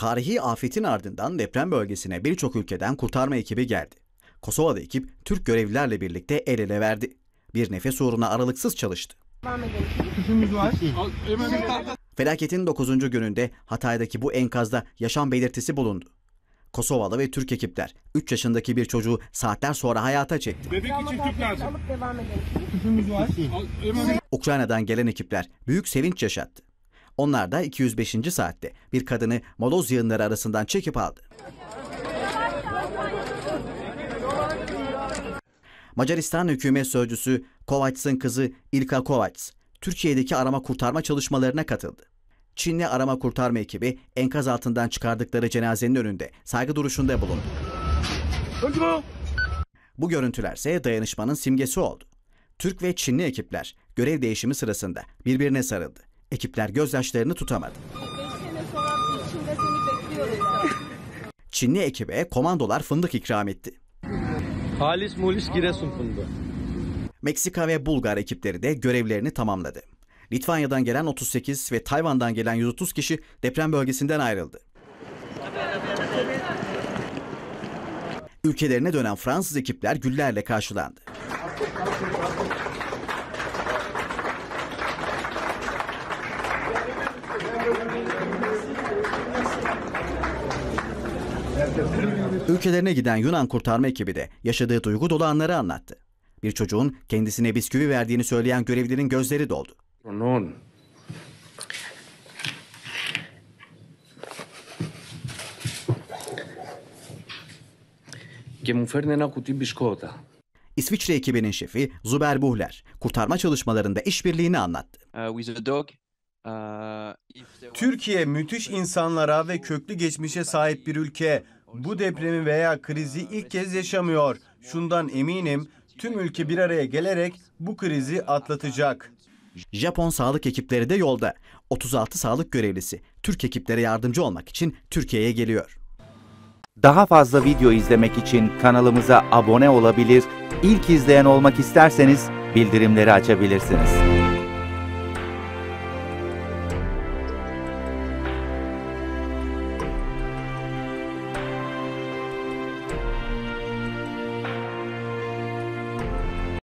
Tarihi afetin ardından deprem bölgesine birçok ülkeden kurtarma ekibi geldi. Kosova'da ekip Türk görevlilerle birlikte el ele verdi. Bir nefes uğruna aralıksız çalıştı. Felaketin 9. gününde Hatay'daki bu enkazda yaşam belirtisi bulundu. Kosovalı ve Türk ekipler 3 yaşındaki bir çocuğu saatler sonra hayata çekti. Ukrayna'dan gelen ekipler büyük sevinç yaşattı. Onlar da 205. saatte bir kadını moloz yığınları arasından çekip aldı. Macaristan hükümet sözcüsü Kovacs'ın kızı İlka Kovacs, Türkiye'deki arama kurtarma çalışmalarına katıldı. Çinli arama kurtarma ekibi enkaz altından çıkardıkları cenazenin önünde saygı duruşunda bulundu. Bu görüntülerse dayanışmanın simgesi oldu. Türk ve Çinli ekipler görev değişimi sırasında birbirine sarıldı. Ekipler gözyaşlarını tutamadı. Çinli ekibe komandolar fındık ikram etti. Halis mulis Giresun fındığı. Meksika ve Bulgar ekipleri de görevlerini tamamladı. Litvanya'dan gelen 38 ve Tayvan'dan gelen 130 kişi deprem bölgesinden ayrıldı. Ülkelerine dönen Fransız ekipler güllerle karşılandı. Ülkelerine giden Yunan kurtarma ekibi de yaşadığı duygu dolu anları anlattı. Bir çocuğun kendisine bisküvi verdiğini söyleyen görevlinin gözleri doldu. İsviçre ekibinin şefi Zuber Buhler kurtarma çalışmalarında işbirliğini anlattı. Türkiye müthiş insanlara ve köklü geçmişe sahip bir ülke. Bu depremi veya krizi ilk kez yaşamıyor. Şundan eminim, tüm ülke bir araya gelerek bu krizi atlatacak. Japon sağlık ekipleri de yolda. 36 sağlık görevlisi Türk ekiplere yardımcı olmak için Türkiye'ye geliyor. Daha fazla video izlemek için kanalımıza abone olabilir, ilk izleyen olmak isterseniz bildirimleri açabilirsiniz.